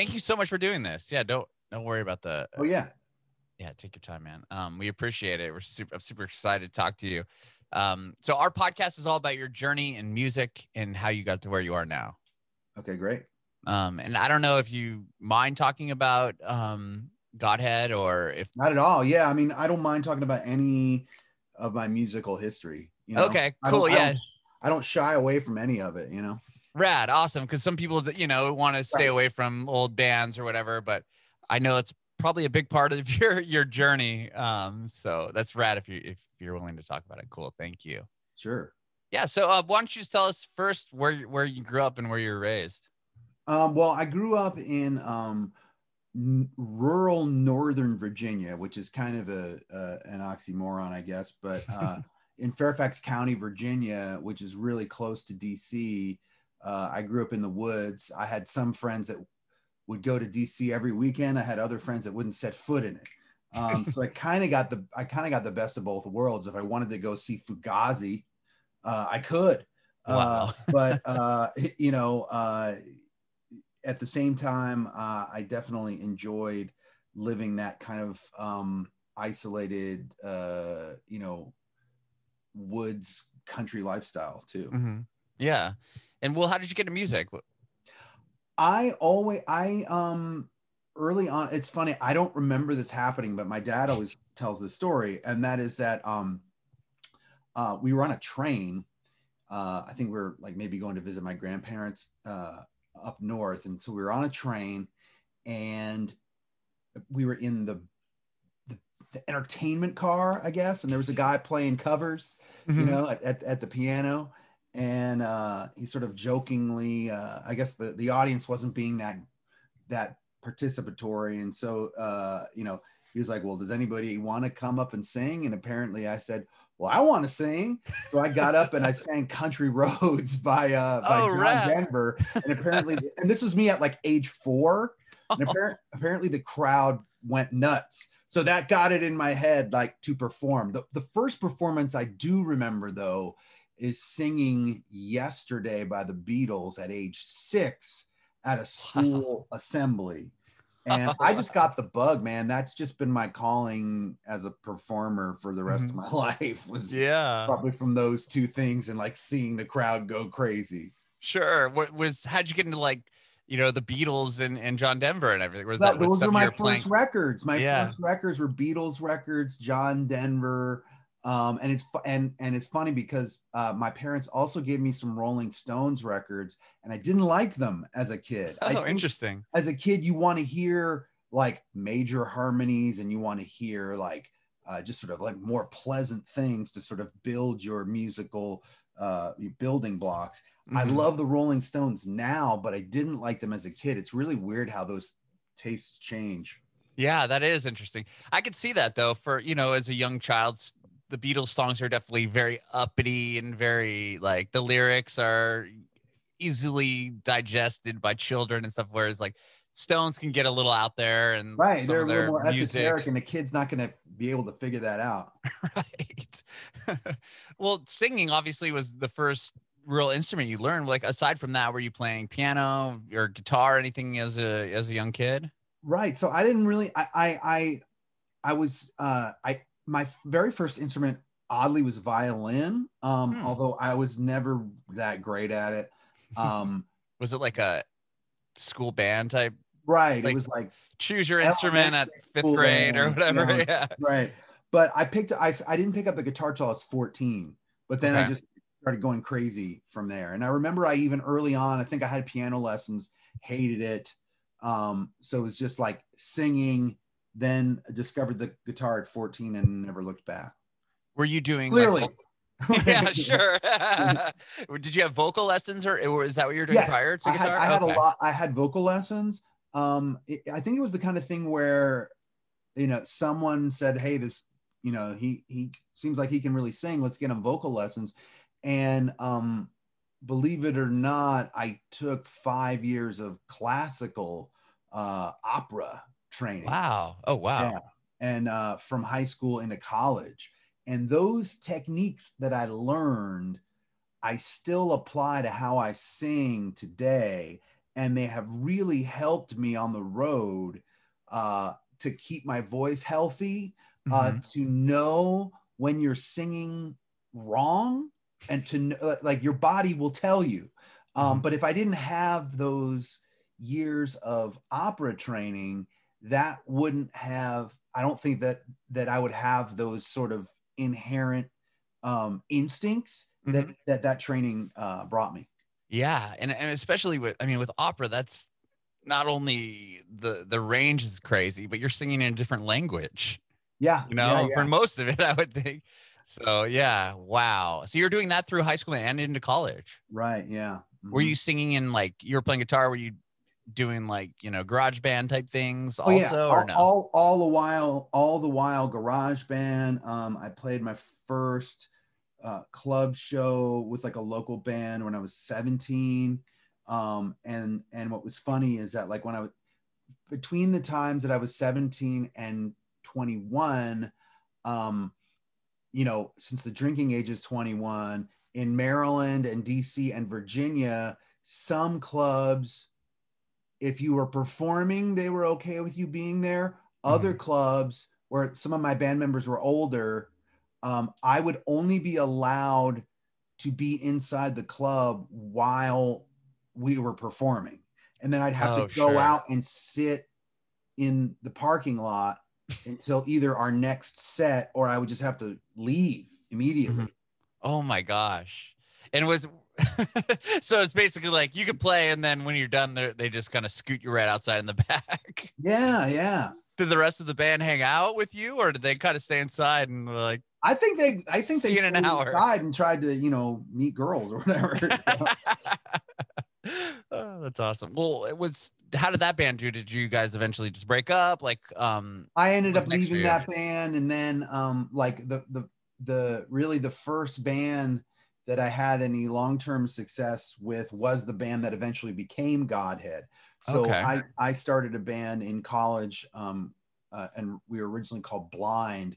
Thank you so much for doing this. Yeah, don't worry about the. Oh yeah. Yeah, take your time, man. We appreciate it. I'm super excited to talk to you. So our podcast is all about your journey in music and how you got to where you are now. Okay, great. And I don't know if you mind talking about Godhead or if not at all. Yeah, I mean, I don't mind talking about any of my musical history. You know? Okay, cool. I don't shy away from any of it. You know. Rad, awesome. Because some people that want to stay away from old bands or whatever, but I know it's probably a big part of your journey. So that's rad if you're willing to talk about it. Cool, thank you. Sure. Yeah. So why don't you just tell us first where you grew up and where you were raised? Well, I grew up in rural northern Virginia, which is kind of an oxymoron, I guess, but in Fairfax County, Virginia, which is really close to DC. I grew up in the woods. I had some friends that would go to DC every weekend. I had other friends that wouldn't set foot in it. So I kind of got the best of both worlds. If I wanted to go see Fugazi, I could. Wow. But at the same time, I definitely enjoyed living that kind of isolated, woods country lifestyle too. Mm-hmm. Yeah. And Will, how did you get into music? Early on, it's funny, I don't remember this happening, but my dad always tells this story. And that is that we were on a train. I think we were like maybe going to visit my grandparents up north. And so we were on a train and we were in the entertainment car, I guess. And there was a guy playing covers, mm-hmm. At the piano. And he sort of jokingly, I guess the audience wasn't being that participatory. And so, he was like, well, does anybody want to come up and sing? And apparently I said, well, I want to sing. So I got up and I sang Country Roads by John Denver. And apparently, and this was me at like age 4. And apparently the crowd went nuts. So that got it in my head, like to perform. The first performance I do remember though, is singing Yesterday by the Beatles at age 6 at a school assembly. And I just got the bug, man. That's just been my calling as a performer for the rest mm-hmm. of my life was probably from those two things and like seeing the crowd go crazy. Sure. How'd you get into like, the Beatles and John Denver and everything? Those are my first records. My first records were Beatles records, John Denver. And it's funny because my parents also gave me some Rolling Stones records and I didn't like them as a kid. Oh, interesting. As a kid, you want to hear like major harmonies and you want to hear like just sort of like more pleasant things to sort of build your musical building blocks. Mm-hmm. I love the Rolling Stones now, but I didn't like them as a kid. It's really weird how those tastes change. Yeah, that is interesting. I could see that though for, as a young child, the Beatles songs are definitely very uppity and very like the lyrics are easily digested by children and stuff. Whereas like Stones can get a little out there and right. They're a little more esoteric and the kid's not going to be able to figure that out. Right. Well, singing obviously was the first real instrument you learned. Like aside from that, were you playing piano or guitar or anything as a young kid? Right. So I didn't really, my very first instrument, oddly, was violin, although I was never that great at it. Was it like a school band type? Right. Like, it was like choose your instrument at 5th grade or whatever. Yeah. Right. But I didn't pick up the guitar till I was 14, but then I just started going crazy from there. And I remember I even early on, I think I had piano lessons, hated it. So it was just like singing, then discovered the guitar at 14 and never looked back. Were you doing clearly? Like, yeah, sure. Did you have vocal lessons or is that what you were doing prior to guitar? I had a lot. I had vocal lessons. I think it was the kind of thing where, someone said, hey, this, he seems like he can really sing. Let's get him vocal lessons. And believe it or not, I took 5 years of classical opera training. Wow. Oh, wow. Yeah. And from high school into college. And those techniques that I learned, I still apply to how I sing today. and they have really helped me on the road to keep my voice healthy, to know when you're singing wrong, and to like your body will tell you. But if I didn't have those years of opera training, that wouldn't have, I don't think that I would have those sort of inherent instincts that training brought me. Yeah. And especially with, I mean, with opera, that's not only the range is crazy, but you're singing in a different language. Yeah. You know, for most of it, I would think. So yeah. Wow. So you're doing that through high school and into college. Right. Yeah. Mm-hmm. Were you singing in, like, you were playing guitar, were you doing, like, you know, garage band type things also? All the while garage band. I played my first club show with, like, a local band when I was 17. And what was funny is that, like, when I was between the times that I was 17 and 21, you know, since the drinking age is 21, in Maryland and DC and Virginia, some clubs, if you were performing, they were okay with you being there. Other clubs, where some of my band members were older, I would only be allowed to be inside the club while we were performing. And then I'd have to go out and sit in the parking lot until either our next set, or I would just have to leave immediately. Oh my gosh. And it was so it's basically like you could play, and then when you're done, they just kind of scoot you right outside in the back. Yeah, yeah. Did the rest of the band hang out with you, or did they kind of stay inside and were like, I think they stayed inside and tried to, you know, meet girls or whatever. Oh, that's awesome. Well, how did that band do? Did you guys eventually just break up? Like, I ended up leaving that band, and then like the really the first band that I had any long-term success with was the band that eventually became Godhead. So I started a band in college, and we were originally called Blind,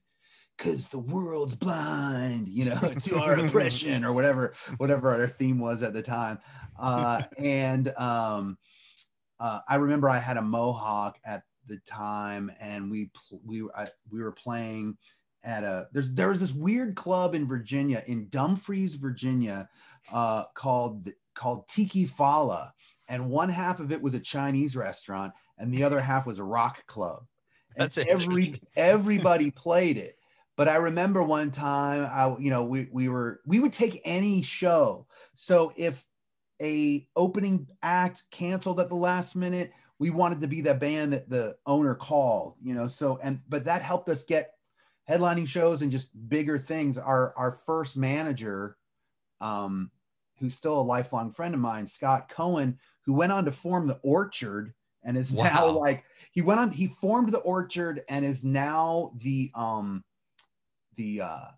because the world's blind, you know, to our oppression, or whatever our theme was at the time. I remember I had a mohawk at the time, and we were playing at there was this weird club in Virginia, in Dumfries, Virginia, called Tiki Fala, and one half of it was a Chinese restaurant, and the other half was a rock club. And that's everybody played it. But I remember one time, we would take any show. So if a opening act canceled at the last minute, we wanted to be the band that the owner called, you know. So but that helped us get headlining shows and just bigger things. Our first manager, who's still a lifelong friend of mine, Scott Cohen, who went on to form the Orchard and is now, like, he formed the Orchard and is now the CIO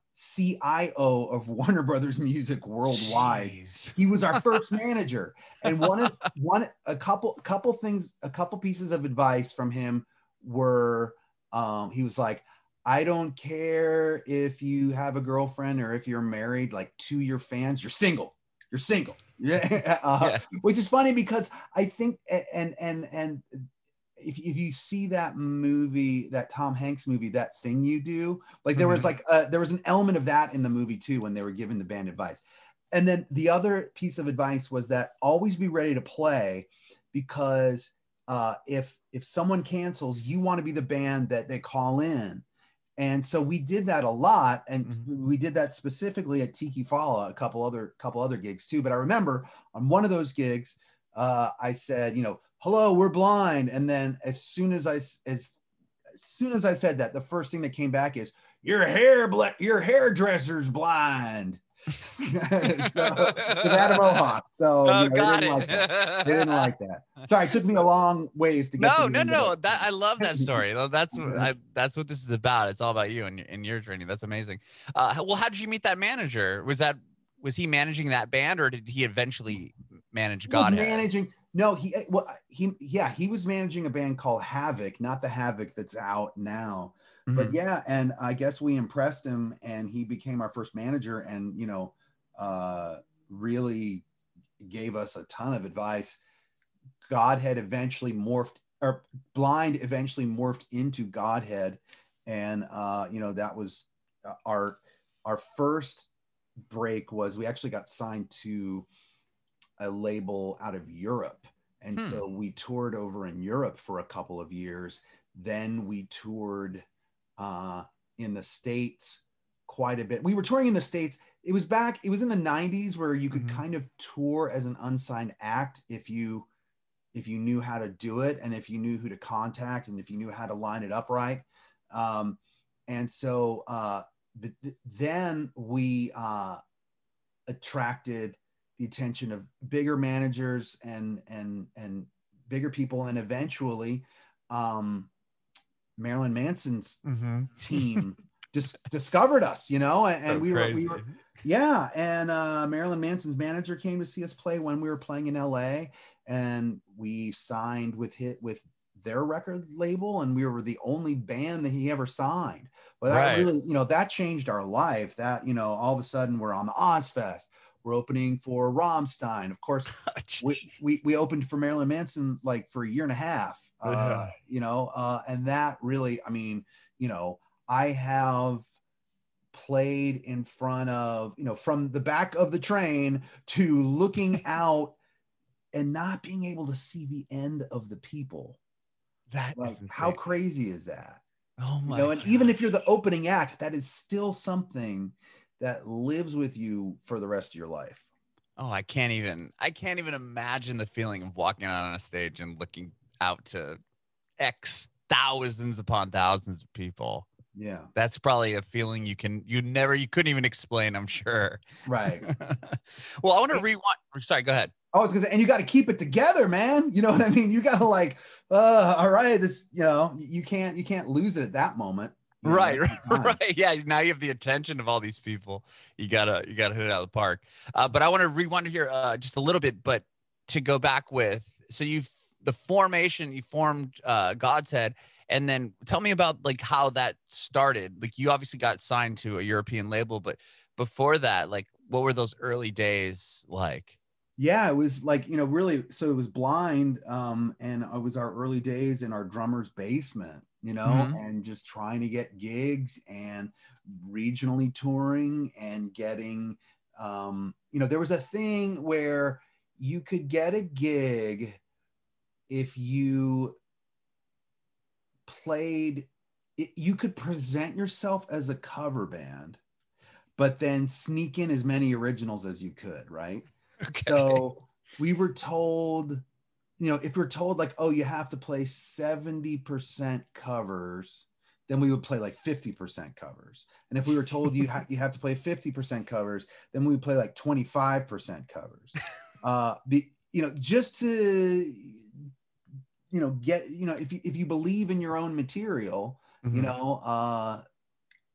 of Warner Brothers Music worldwide. Jeez. He was our first manager, and a couple pieces of advice from him were, he was like, I don't care if you have a girlfriend or if you're married, like, to your fans, you're single. Yeah. Which is funny, because I think and if you see that movie, that Tom Hanks movie, That Thing You Do, like, there was an element of that in the movie too, when they were giving the band advice. And then the other piece of advice was that always be ready to play, because if someone cancels, you want to be the band that they call in. And so we did that a lot, and we did that specifically at Tiki Fala, a couple other gigs too. But I remember on one of those gigs, I said, you know, hello, we're Blind. And then as soon as I said that, the first thing that came back is, your hairdresser's blind. So Adam Mohawk. So you know, got it. They didn't like that. Sorry, it took me a long ways to get. No. That, I love that story. That's what this is about. It's all about you and your journey. That's amazing. Well, how did you meet that manager? Was he managing that band, or did he eventually manage Godhead? He was managing a band called Havoc, not the Havoc that's out now. But yeah, and I guess we impressed him, and he became our first manager, and, you know, really gave us a ton of advice. Godhead eventually morphed, or Blind eventually morphed into Godhead, and you know, that was our first break. Was we actually got signed to a label out of Europe, and so we toured over in Europe for a couple of years. Then we toured in the States quite a bit. We were touring in the States. It was back, it was in the 90s where you could kind of tour as an unsigned act if you knew how to do it, and if you knew who to contact, and if you knew how to line it up right. And so then we attracted the attention of bigger managers and bigger people, and eventually Marilyn Manson's team discovered us, you know, and we were yeah, and Marilyn Manson's manager came to see us play when we were playing in LA, and we signed with their record label, and we were the only band that he ever signed. But that really, you know, that changed our life. That, you know, all of a sudden we're on the Ozfest, we're opening for Rammstein. Of course, we opened for Marilyn Manson like for a year and a half, you know, and that really, I mean, you know, I have played in front of, you know, from the back of the train to looking out and not being able to see the end of the people. That, like, how crazy is that? Oh my, you know, and God. Even if you're the opening act, that is still something that lives with you for the rest of your life. Oh, I can't even imagine the feeling of walking out on a stage and looking out to X thousands upon thousands of people. Yeah, that's probably a feeling you couldn't even explain, I'm sure. Right. Well, I want to rewind. Sorry, go ahead. I was gonna say, and you got to keep it together, man. You know what I mean? You got to, like, all right, this, you know, you can't lose it at that moment. Right. Yeah. Now you have the attention of all these people. You gotta hit it out of the park. But I want to rewind here just a little bit. But to go back with, so you formed Godhead. And then tell me about, like, how that started. Like, you obviously got signed to a European label, but before that, like, what were those early days like? Yeah, it was like, you know, really, so it was Blind, and it was our early days in our drummer's basement, you know, and just trying to get gigs and regionally touring and getting, you know, there was a thing where you could get a gig if you played it, you could present yourself as a cover band, but then sneak in as many originals as you could, right? Okay. So we were told, you know, if we're told, like, oh, you have to play 70% covers, then we would play like 50% covers. And if we were told you have to play 50% covers, then we would play like 25% covers. You know, just to, you know, get, you know, if you believe in your own material, you know,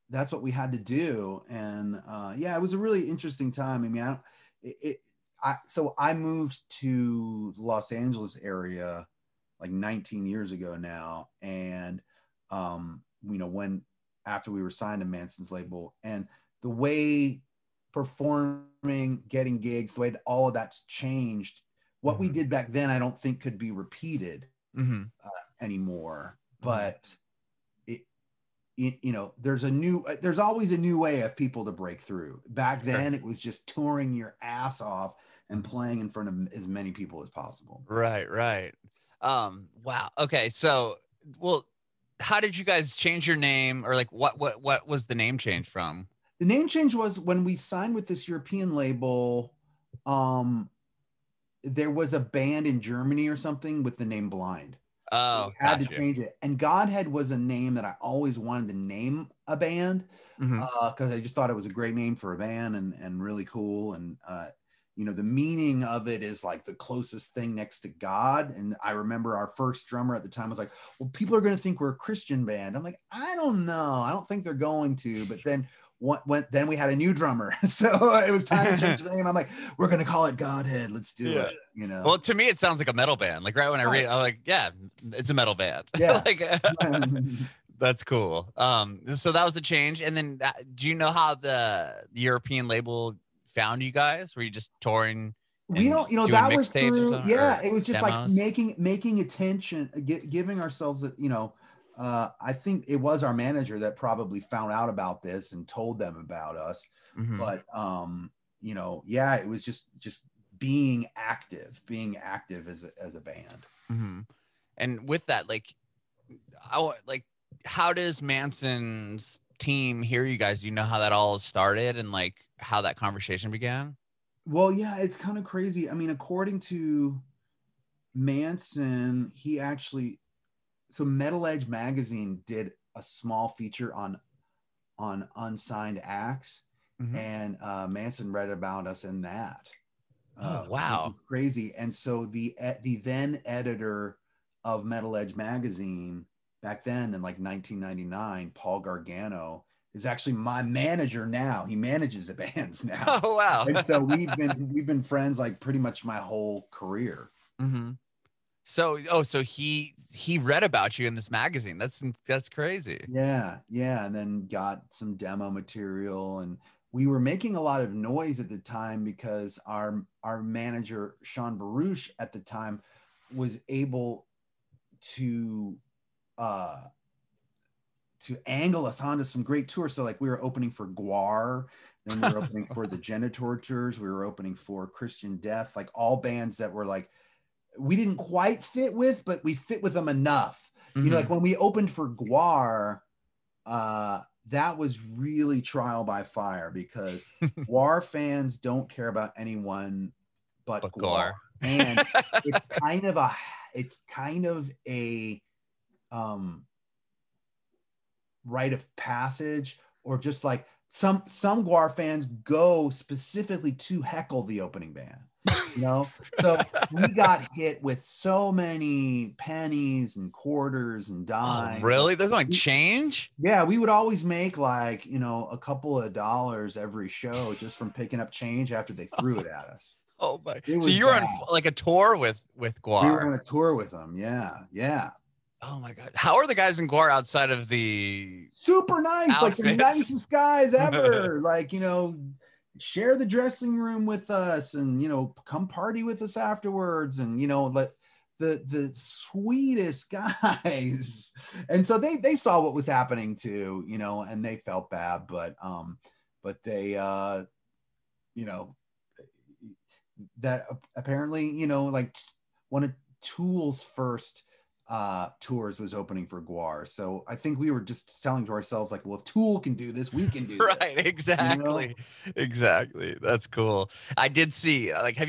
that's what we had to do. And yeah, it was a really interesting time. I mean, I moved to the Los Angeles area like 19 years ago now, and you know, after we were signed to Manson's label, and the way performing, getting gigs, the way that all of that's changed, what we did back then I don't think could be repeated. Anymore, but you know, there's always a new way of people to break through. Back then it was just touring your ass off and playing in front of as many people as possible. Right Wow. Okay, so, well, how did you guys change your name, or like what was the name change from? The name change was when we signed with this European label, there was a band in Germany or something with the name Blind. Oh, so had to change it. And Godhead was a name that I always wanted to name a band, because I just thought it was a great name for a band, and really cool. And you know, the meaning of it is like the closest thing next to God. And I remember our first drummer at the time was like, well, people are going to think we're a Christian band. I'm like, I don't know, I don't think they're going to. But then then we had a new drummer, so it was time to change the name. I'm like, we're gonna call it Godhead. Let's do it. You know. Well, to me, it sounds like a metal band. Like, right when I read it, I'm like, yeah, it's a metal band. Yeah. Like, that's cool. So that was the change. And then, do you know how the European label found you guys? Were you just touring We don't, you know, that was through, yeah, it was just demos. Like making attention, giving ourselves, you know, I think it was our manager that probably found out about this and told them about us. Mm-hmm. But, you know, yeah, it was just being active as a band. Mm-hmm. And with that, how does Manson's team hear you guys? Do you know how that all started and like how that conversation began? Well, yeah, it's kind of crazy. I mean, according to Manson, he actually, so Metal Edge magazine did a small feature on unsigned acts, mm-hmm. and Manson read about us in that. Wow, it was crazy! And so the then editor of Metal Edge magazine back then in like 1999, Paul Gargano, is actually my manager now. He manages the bands now. Oh wow! And so we've been friends like pretty much my whole career. Mm-hmm. So he read about you in this magazine. That's crazy. Yeah, and then got some demo material, and we were making a lot of noise at the time because our manager Sean Baruch at the time was able to angle us onto some great tours. So like we were opening for Gwar, then we were opening for the Genitorchers, we were opening for Christian Death, like all bands that were like, we didn't quite fit with, but we fit with them enough. Mm-hmm. You know, like when we opened for Gwar, that was really trial by fire because Gwar fans don't care about anyone but Gwar. And it's kind of a rite of passage, or just like some Gwar fans go specifically to heckle the opening band. You know, so we got hit with so many pennies and quarters and dimes. Oh, really? There's like change? Yeah, we would always make like, you know, a couple of dollars every show just from picking up change after they threw it at us. Oh my! So you were on like a tour with Gwar. We were on a tour with them. Yeah. Oh my God! How are the guys in Gwar outside of the super nice outfits? Like the nicest guys ever. Like, you know, share the dressing room with us and, you know, come party with us afterwards. And, you know, like the sweetest guys. And so they saw what was happening too, you know, and they felt bad, but they, you know, that apparently, you know, like one of Tool's first tours was opening for Gwar. So I think we were just telling to ourselves like, well, if Tool can do this, we can do right, this. Exactly. You know? Exactly. That's cool. I did see, like, are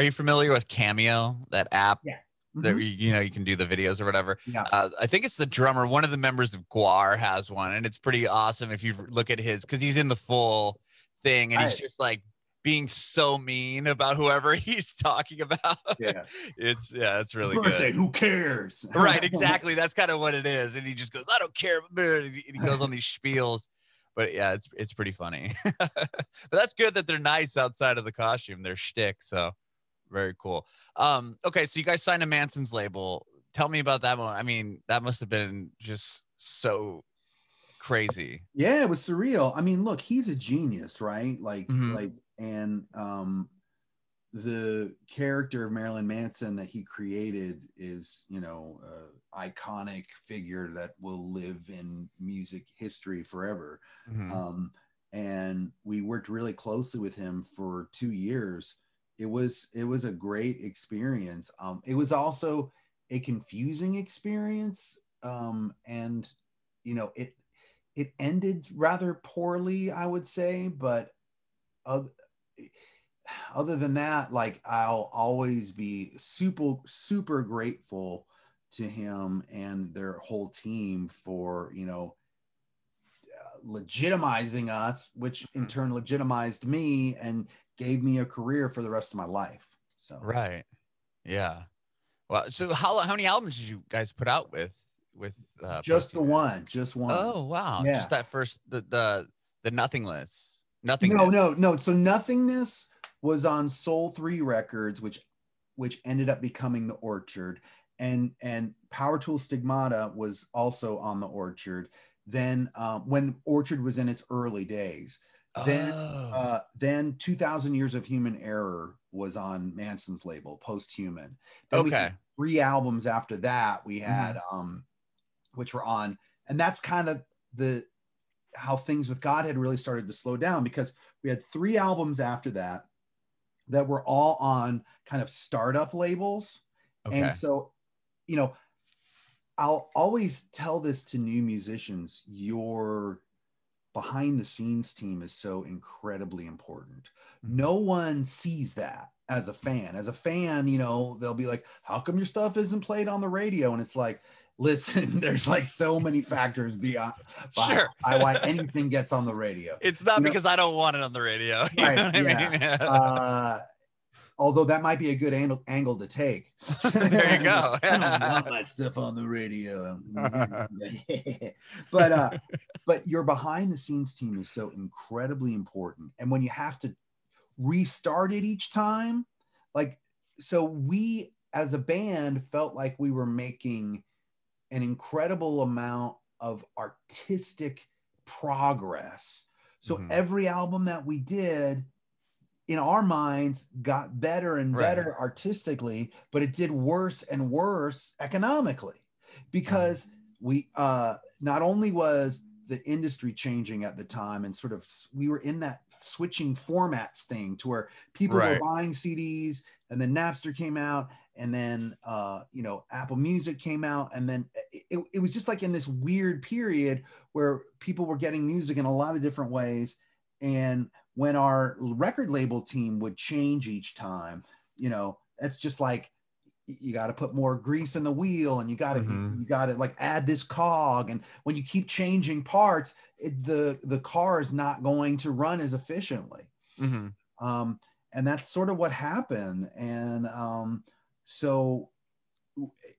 you familiar with Cameo, that app? Yeah. Mm-hmm. That you know, you can do the videos or whatever. Yeah. I think it's the drummer, one of the members of Gwar has one, and it's pretty awesome if you look at his, because he's in the full thing and he's just like being so mean about whoever he's talking about. Yeah. It's really birthday, good. Who cares? Right, exactly. That's kind of what it is. And he just goes, I don't care. And he goes on these spiels. But yeah, it's pretty funny. But that's good that they're nice outside of the costume, their shtick. So very cool. Okay, so you guys signed to Manson's label. Tell me about that moment. I mean, that must have been just so crazy. Yeah, it was surreal. I mean, look, he's a genius, right? Like, mm-hmm. And the character of Marilyn Manson that he created is, you know, iconic figure that will live in music history forever. Mm-hmm. And we worked really closely with him for 2 years. It was a great experience. It was also a confusing experience. And, you know, it ended rather poorly, I would say, but other than that, like, I'll always be super grateful to him and their whole team for, you know, legitimizing us, which in turn legitimized me and gave me a career for the rest of my life. So right, yeah. Well, so how many albums did you guys put out with just the one? Just one. Oh wow, yeah. Just that first, the Nothingness. Nothingness. No. So Nothingness was on Soul 3 Records, which ended up becoming the Orchard, and Power Tool Stigmata was also on the Orchard. Then when Orchard was in its early days, Then 2000 Years of Human Error was on Manson's label, Post-Human. Then we had three albums after that we had, which were on, and that's kind of the how things with Godhead really started to slow down, because we had three albums after that that were all on kind of startup labels. And so, you know, I'll always tell this to new musicians, your behind the scenes team is so incredibly important. No one sees that as a fan. As a fan, you know, they'll be like, how come your stuff isn't played on the radio? And it's like, listen, there's like so many factors beyond why anything gets on the radio. It's not because I don't want it on the radio. You know what I mean? Although that might be a good angle to take. There you go. I don't want my stuff on the radio. But your behind the scenes team is so incredibly important. And when you have to restart it each time, like, so we as a band felt like we were making an incredible amount of artistic progress. So every album that we did, in our minds, got better and better artistically, but it did worse and worse economically, because we not only was the industry changing at the time, and sort of we were in that switching formats thing to where people were buying CDs, and then Napster came out, and then you know, Apple Music came out, and then it was just like in this weird period where people were getting music in a lot of different ways. And when our record label team would change each time, you know, it's just like, you got to put more grease in the wheel, and you got to like add this cog. And when you keep changing parts, the car is not going to run as efficiently. And that's sort of what happened. And so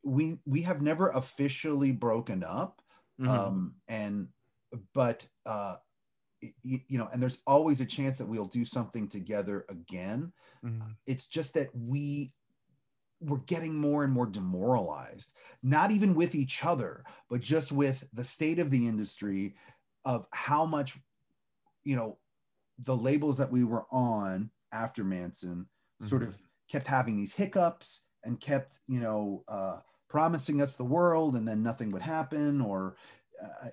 we have never officially broken up. You know, and there's always a chance that we'll do something together again. It's just that we're getting more and more demoralized, not even with each other, but just with the state of the industry, of how much, you know, the labels that we were on after Manson sort of kept having these hiccups and kept, you know, promising us the world, and then nothing would happen, or,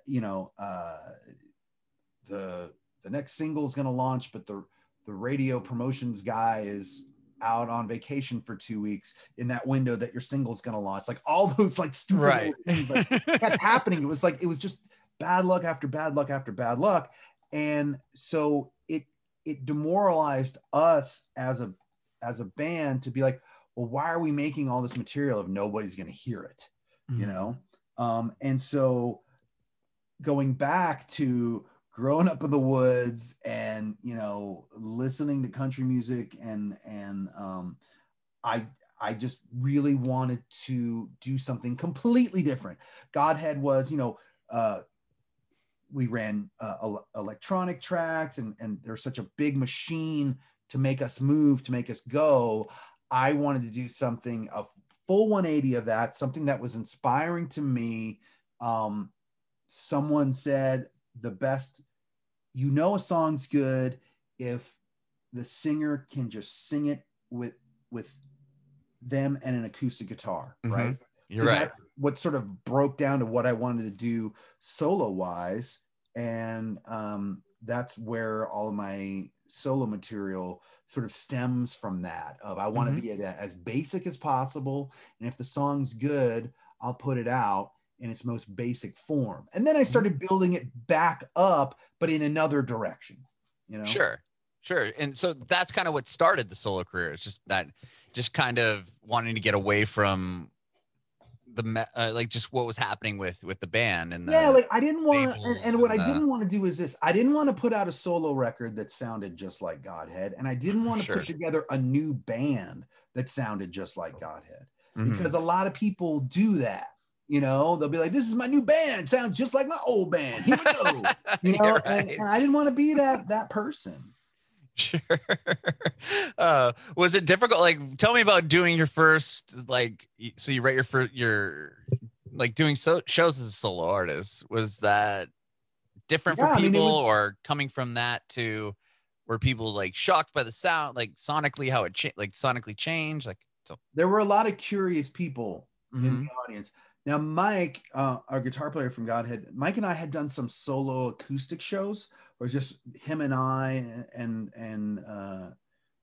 you know, the next single is going to launch, but the radio promotions guy is out on vacation for 2 weeks in that window that your single is going to launch. Like all those like stupid things like kept happening. It was like, it was just bad luck after bad luck after bad luck. And so it demoralized us as a band to be like, well, why are we making all this material if nobody's going to hear it? You know? And so going back to growing up in the woods and, you know, listening to country music, and I just really wanted to do something completely different. Godhead was, you know, we ran electronic tracks, and there's such a big machine to make us move, to make us go. I wanted to do something, a full 180 of that, something that was inspiring to me. Someone said, the best, you know, a song's good if the singer can just sing it with them and an acoustic guitar, right? You're right. That's what sort of broke down to what I wanted to do solo wise, and that's where all of my solo material sort of stems from. That of I want to be as basic as possible, and if the song's good, I'll put it out in its most basic form. And then I started building it back up, but in another direction, you know? Sure. And so that's kind of what started the solo career. It's just that, just kind of wanting to get away from the, like just what was happening with the band. And the like I didn't want, and what I didn't want to do is this, I didn't want to put out a solo record that sounded just like Godhead. And I didn't want to put together a new band that sounded just like Godhead, because a lot of people do that. You know, they'll be like, this is my new band. Sounds just like my old band. Here we go. You know, and I didn't want to be that person. Was it difficult? Like, tell me about doing your first, like, so you write your like doing shows as a solo artist. Was that different for people, I mean, or coming from that to were people like shocked by the sound, like sonically how it sonically changed? Like, so there were a lot of curious people in the audience. Now, Mike, our guitar player from Godhead, Mike and I had done some solo acoustic shows, or just him and I, and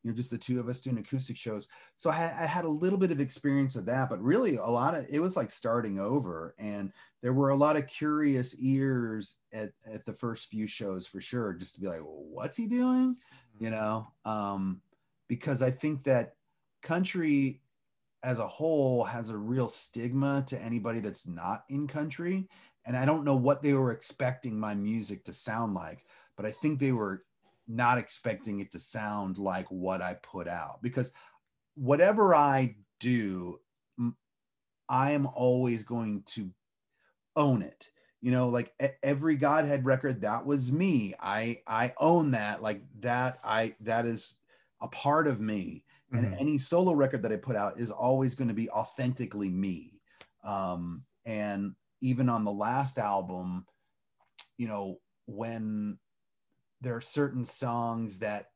you know, just the two of us doing acoustic shows. So I had a little bit of experience of that, but really a lot of it was like starting over, and there were a lot of curious ears at the first few shows for sure, just to be like, well, what's he doing, you know? Because I think that country as a whole has a real stigma to anybody that's not in country. And I don't know what they were expecting my music to sound like, but I think they were not expecting it to sound like what I put out, because whatever I do, I am always going to own it. You know, like every Godhead record, that was me. I own that, like that. That is a part of me. And any solo record that I put out is always going to be authentically me. And even on the last album, you know, when there are certain songs that,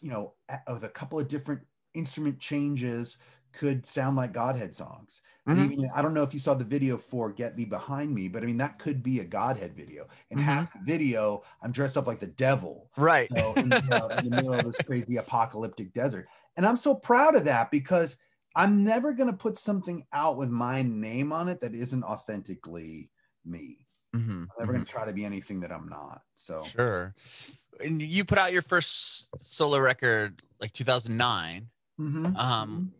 you know, with a couple of different instrument changes could sound like Godhead songs. And even, I don't know if you saw the video for Get Thee Behind Me, but I mean, that could be a Godhead video. And half the video, I'm dressed up like the devil. Right. So, in the middle of this crazy apocalyptic desert. And I'm so proud of that, because I'm never going to put something out with my name on it that isn't authentically me. I'm never going to try to be anything that I'm not. So sure. And you put out your first solo record like 2009.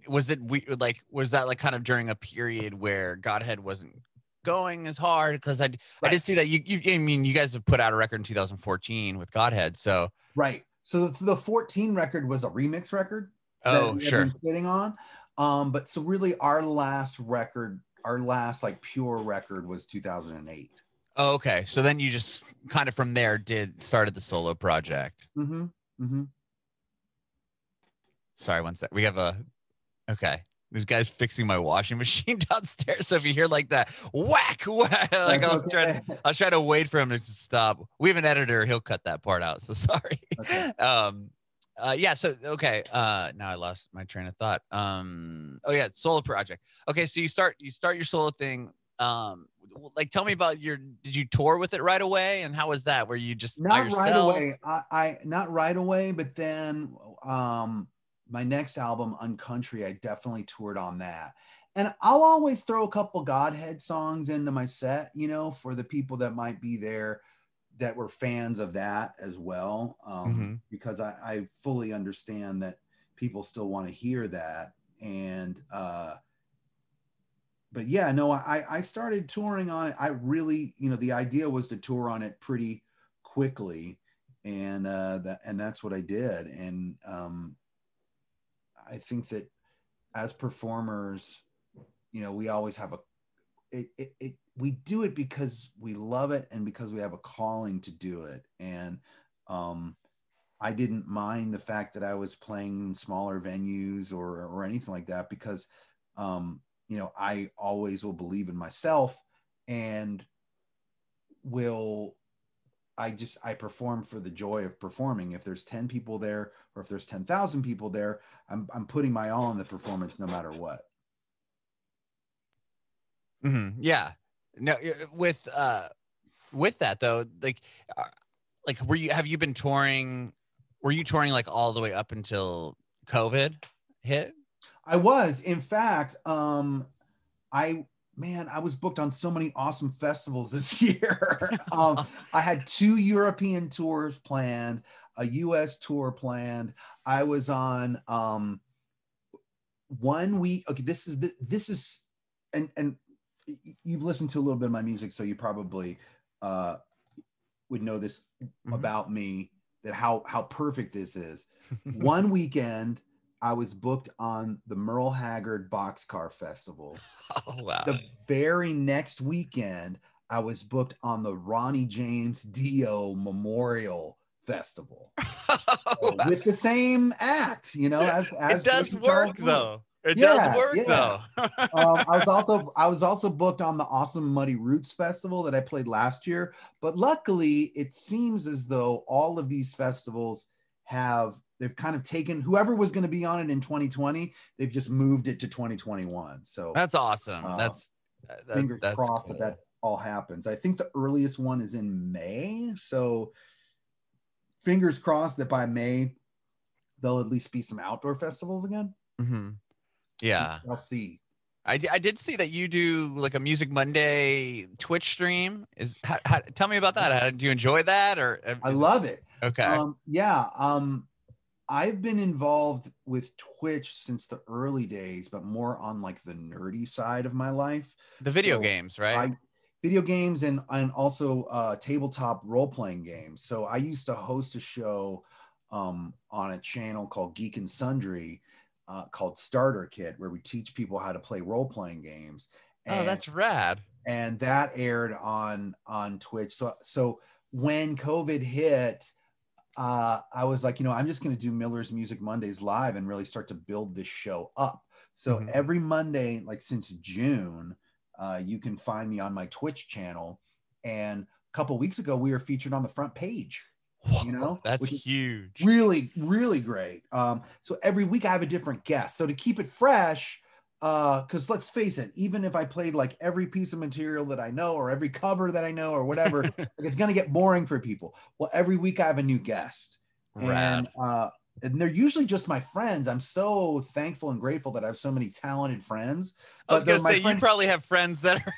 Was it was that kind of during a period where Godhead wasn't going as hard? Because I did see that you I mean, you guys have put out a record in 2014 with Godhead, so so the 14 record was a remix record that we had been sitting on, but so really our last record, our last like pure record was 2008. Oh, okay. So then you just kind of from there started the solo project. Sorry, one sec. We have a, okay. This guy's fixing my washing machine downstairs. So if you hear like that whack, whack, like I was trying to wait for him to stop. We have an editor. He'll cut that part out. So sorry. Okay. Yeah. So, okay. Now I lost my train of thought. Oh yeah. Solo project. Okay. So you start your solo thing. Like, tell me about did you tour with it right away, and how was that? Were you just not by yourself? Right away? I not right away, but then, my next album, Uncountry, I definitely toured on that. And I'll always throw a couple Godhead songs into my set, you know, for the people that might be there that were fans of that as well. Because I fully understand that people still want to hear that. And, but yeah, no, I started touring on it. I really, you know, the idea was to tour on it pretty quickly. And, and that's what I did. And, I think that as performers, you know, we always have we do it because we love it and because we have a calling to do it. And I didn't mind the fact that I was playing in smaller venues or anything like that, because, you know, I always will believe in myself, and I perform for the joy of performing. If there's 10 people there, or if there's 10,000 people there, I'm putting my all in the performance no matter what. Yeah. No, with that though, like have you been touring? Were you touring like all the way up until COVID hit? I was, in fact, man, I was booked on so many awesome festivals this year. I had 2 European tours planned, a US tour planned. I was on 1 week. Okay, this is, and you've listened to a little bit of my music, so you probably would know this about me, that how perfect this is. One weekend, I was booked on the Merle Haggard Boxcar Festival. Oh, wow. The very next weekend, I was booked on the Ronnie James Dio Memorial Festival. With the same act, you know. It does work, though. It does work though. I was also booked on the awesome Muddy Roots Festival that I played last year. But luckily, it seems as though all of these festivals they've kind of taken whoever was going to be on it in 2020. They've just moved it to 2021. So that's awesome. Fingers crossed that that all happens. I think the earliest one is in May. So fingers crossed that by May, there'll at least be some outdoor festivals again. Mm-hmm. Yeah, I'll see. I did see that you do like a Music Monday Twitch stream. Tell me about that. Do you enjoy that? I love it. Okay. I've been involved with Twitch since the early days, but more on like the nerdy side of my life. The video games, right? Video games and also tabletop role-playing games. So I used to host a show on a channel called Geek and Sundry, called Starter Kit, where we teach people how to play role-playing games. And, oh, that's rad. And that aired on Twitch. So when COVID hit, I was like, I'm just going to do Miller's Music Mondays live and really start to build this show up. So mm-hmm. every Monday, like since June, you can find me on my Twitch channel. And a couple weeks ago, we were featured on the front page. That's huge, really, really great. So every week I have a different guest, so to keep it fresh, because let's face it, even if I played like every piece of material that I know or every cover that I know or whatever, like, it's gonna get boring for people. Well, every week I have a new guest, and they're usually just my friends. I'm so thankful and grateful that I have so many talented friends. I was going to say, you probably have friends that are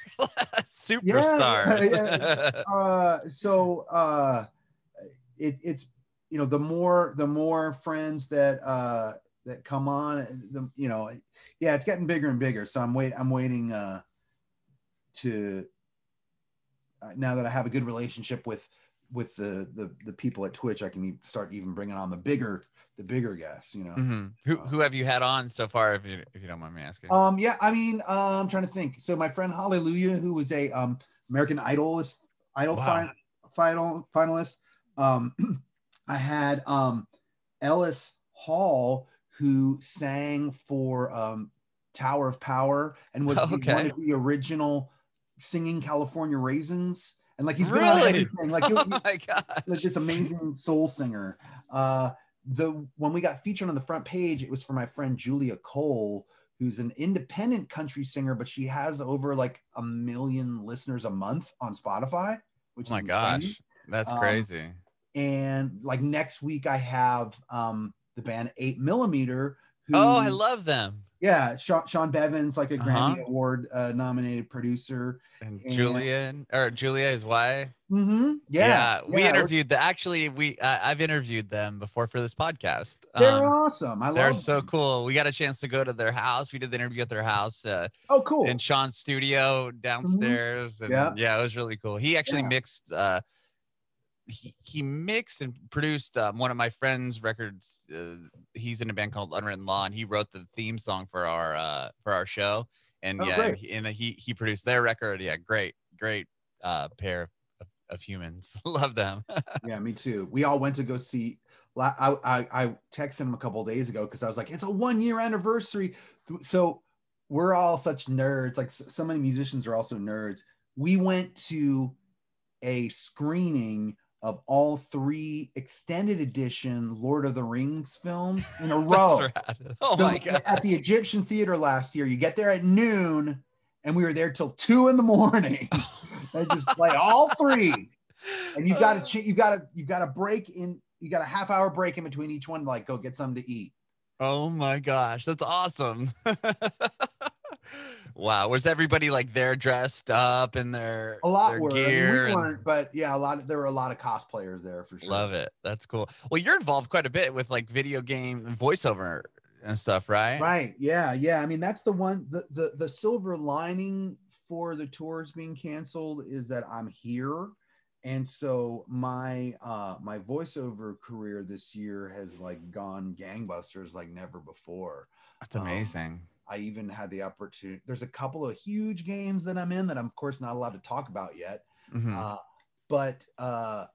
superstars. Yeah. It's the more friends that come on, it's getting bigger and bigger. So I'm waiting to now that I have a good relationship with the people at Twitch, I can start even bringing on the bigger guests. Mm-hmm. Who have you had on so far, if you don't mind me asking? I'm trying to think. So my friend Hallelujah, who was a American Idol wow. finalist. I had Ellis Hall, who sang for Tower of Power and was one of the original singing California Raisins, and like he's been on everything. Like, like this amazing soul singer. When we got featured on the front page, it was for my friend Julia Cole, who's an independent country singer, but she has over like 1 million listeners a month on Spotify. Which is insane. Gosh. That's crazy. And like next week I have the band 8 Millimeter. Oh, I love them. Yeah, Sean Bevin's like a Grammy Award nominated producer. And Julia, his wife. Mm-hmm. Yeah. We interviewed I've interviewed them before for this podcast. They're awesome. They're so cool. We got a chance to go to their house. We did the interview at their house. Oh, cool. In Sean's studio downstairs. Mm-hmm. And yeah, it was really cool. He actually mixed. He mixed and produced one of my friend's records. He's in a band called Unwritten Law, and he wrote the theme song for our show. And he produced their record. Yeah, great pair of humans. Love them. Yeah, me too. We all went to go see. I texted him a couple of days ago because I was like, it's a 1-year anniversary. So we're all such nerds. Like so many musicians are also nerds. We went to a screening of all 3 extended edition Lord of the Rings films in a row. Oh so my God. At the Egyptian Theater last year, you get there at noon and we were there till 2 a.m. And just play all 3. And you got a half hour break in between each one, like go get something to eat. Oh my gosh. That's awesome. Wow, was everybody like there dressed up in their gear? We weren't, but yeah, there were a lot of cosplayers there for sure. Love it. That's cool. Well, you're involved quite a bit with like video game voiceover and stuff, right? Right. Yeah. Yeah. I mean, that's the one. The silver lining for the tours being canceled is that I'm here, and so my voiceover career this year has like gone gangbusters like never before. That's amazing. I even had the opportunity. There's a couple of huge games that I'm in that I'm of course not allowed to talk about yet. Mm-hmm. I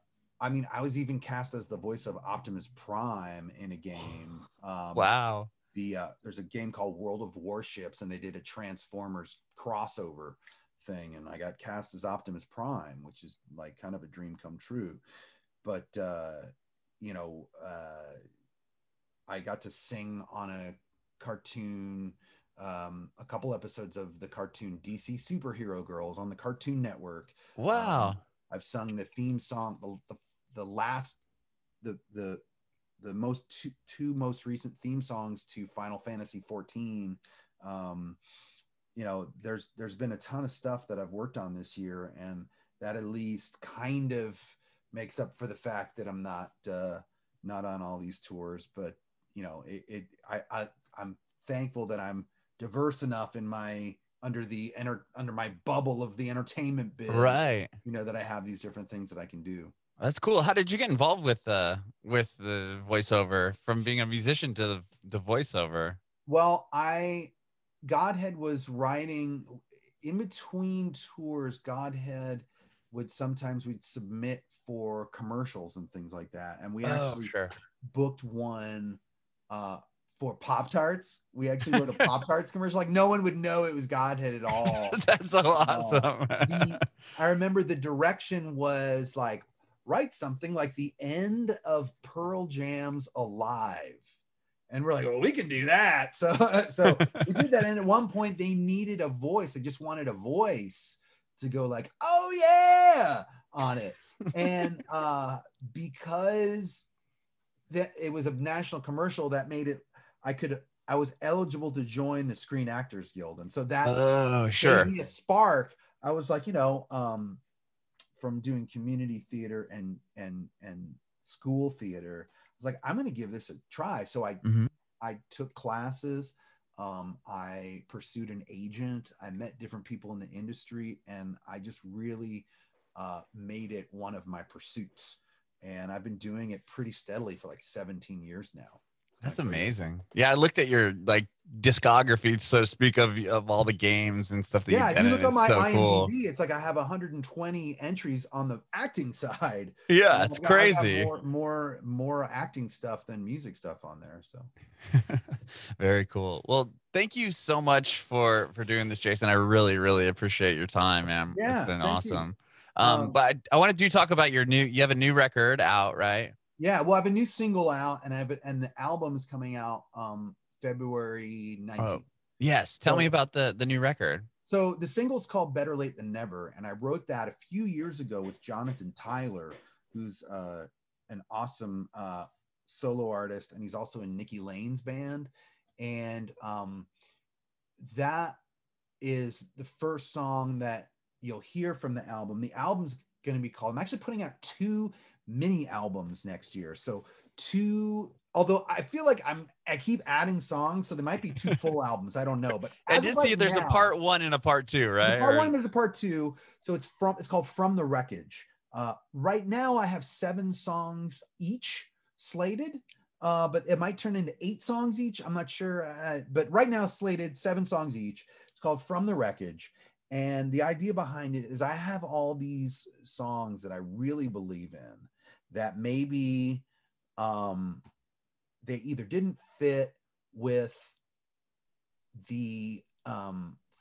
was even cast as the voice of Optimus Prime in a game. Wow. the there's a game called World of Warships, and they did a Transformers crossover thing, and I got cast as Optimus Prime, which is like kind of a dream come true. But you know, I got to sing on a cartoon, a couple episodes of the cartoon DC Superhero Girls on the Cartoon Network. Wow. I've sung the theme song, the two most recent theme songs to Final Fantasy 14. You know, there's been a ton of stuff that I've worked on this year, and that at least kind of makes up for the fact that I'm not on all these tours. But you know, I'm thankful that I'm diverse enough in my under my bubble of the entertainment biz, right? You know, that I have these different things that I can do. That's cool. How did you get involved with the voiceover, from being a musician to the voiceover? Well, Godhead was writing in between tours. Godhead would sometimes we'd submit for commercials and things like that, and we actually booked one for Pop-Tarts. We actually wrote a Pop-Tarts commercial. Like, no one would know it was Godhead at all. That's so awesome. I remember the direction was like, write something like the end of Pearl Jam's Alive. And we're like, well, we can do that. So we did that. And at one point they needed a voice. They just wanted a voice to go like, oh yeah, on it. And because it was a national commercial, that made it, I was eligible to join the Screen Actors Guild. And so that gave me a spark. I was like, you know, from doing community theater and school theater, like, I'm going to give this a try. So I took classes. I pursued an agent. I met different people in the industry, and I just really made it one of my pursuits. And I've been doing it pretty steadily for like 17 years now. That's amazing. Yeah, I looked at your like discography, so to speak, of all the games and stuff that you've done. Yeah, if you look on my IMDb, cool. It's like I have 120 entries on the acting side. Yeah, it's crazy. I have more acting stuff than music stuff on there. So very cool. Well, thank you so much for doing this, Jason. I really, really appreciate your time, man. Yeah, it's been awesome. But I wanted to talk about your you have a new record out, right? Yeah, well, I have a new single out, and the album is coming out February 19th. Oh, yes. Tell me about the new record. So the single's called Better Late Than Never, and I wrote that a few years ago with Jonathan Tyler, who's an awesome solo artist, and he's also in Nikki Lane's band. And that is the first song that you'll hear from the album. The album's going to be called, I'm actually putting out two mini albums next year, so two, although I feel like I keep adding songs, so there might be two full albums, I don't know. But I did see there's a part one and a part two, right? Part one, there's a part two. So it's called From the Wreckage. Right now I have 7 songs each slated, but it might turn into 8 songs each, I'm not sure, but right now slated 7 songs each. It's called From the Wreckage. And the idea behind it is I have all these songs that I really believe in, that maybe they either didn't fit with the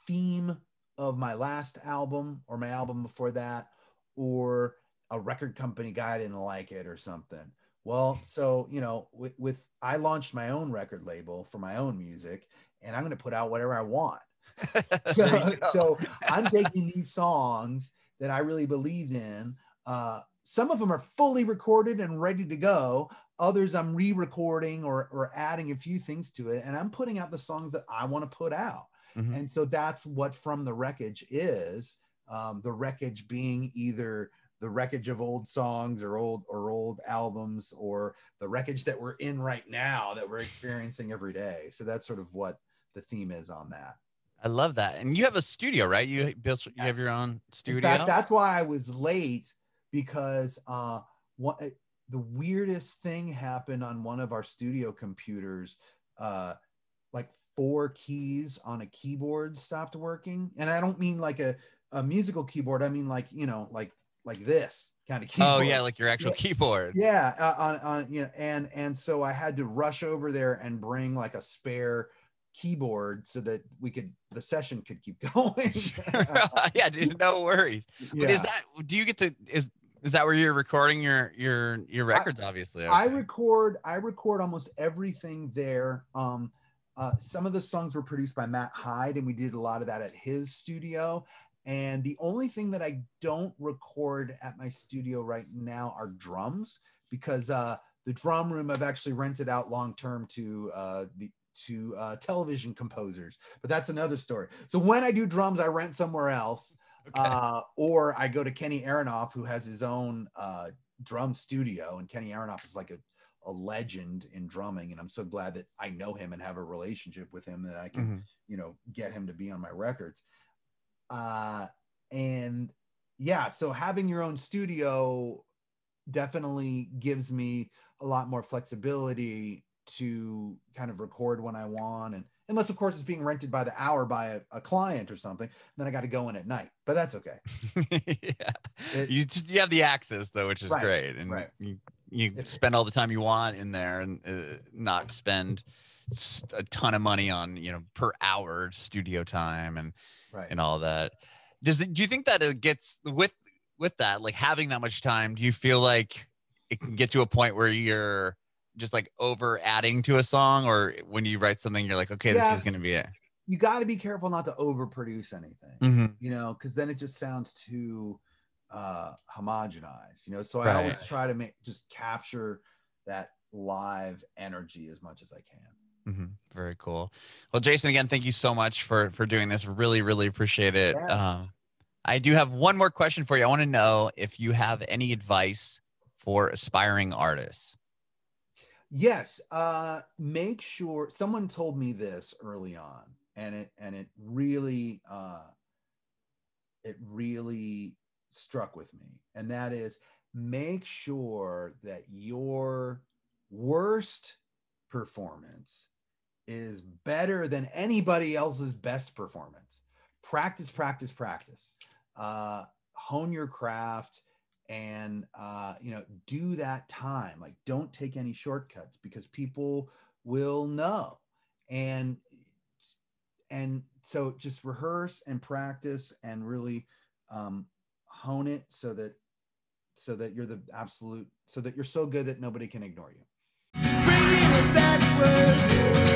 theme of my last album or my album before that, or a record company guy didn't like it or something. Well, so, you know, I launched my own record label for my own music, and I'm going to put out whatever I want. So I'm taking these songs that I really believed in. Some of them are fully recorded and ready to go. Others I'm re-recording or adding a few things to it. And I'm putting out the songs that I want to put out. Mm-hmm. And so that's what From the Wreckage is. The wreckage being either the wreckage of old songs or old albums, or the wreckage that we're in right now that we're experiencing every day. So that's sort of what the theme is on that. I love that. And you have a studio, right? You have your own studio. In fact, that's why I was late, because the weirdest thing happened on one of our studio computers. Like 4 keys on a keyboard stopped working. And I don't mean like a musical keyboard. I mean like, you know, like this. kind of keyboard. Oh yeah, like your actual keyboard. Yeah, you know, and so I had to rush over there and bring like a spare keyboard so that we could, the session could keep going. Yeah, dude, no worries. Yeah. But is that, do you get to, is that where you're recording your records? Obviously, okay. I record almost everything there. Some of the songs were produced by Matt Hyde, and we did a lot of that at his studio. And the only thing that I don't record at my studio right now are drums, because the drum room I've actually rented out long term to television composers, but that's another story. So when I do drums, I rent somewhere else. Okay. Or I go to Kenny Aronoff, who has his own drum studio, and Kenny Aronoff is like a legend in drumming, and I'm so glad that I know him and have a relationship with him that I can, you know, get him to be on my records. And yeah, so having your own studio definitely gives me a lot more flexibility to kind of record when I want, and unless of course it's being rented by the hour by a client or something, then I got to go in at night, but that's okay. You have the access though, which is great, and you spend all the time you want in there, and not spend a ton of money on, you know, per hour studio time and all that. Do you think that it gets with that, like having that much time, do you feel like it can get to a point where you're just like over adding to a song, or when you write something you're like, okay, this is going to be it? You got to be careful not to overproduce anything, you know, because then it just sounds too homogenized, you know. So I always try to just capture that live energy as much as I can. Very cool. Well, Jason, again, thank you so much for doing this. Really appreciate it. I do have one more question for you. I want to know if you have any advice for aspiring artists. Yes. Make sure, someone told me this early on, and it really struck with me. And that is, make sure that your worst performance is better than anybody else's best performance. Practice, practice, practice. Hone your craft. And, you know, do that time. Like, don't take any shortcuts, because people will know. And so just rehearse and practice and really hone it so that you're the absolute, so that you're so good that nobody can ignore you. Bring me the bad word.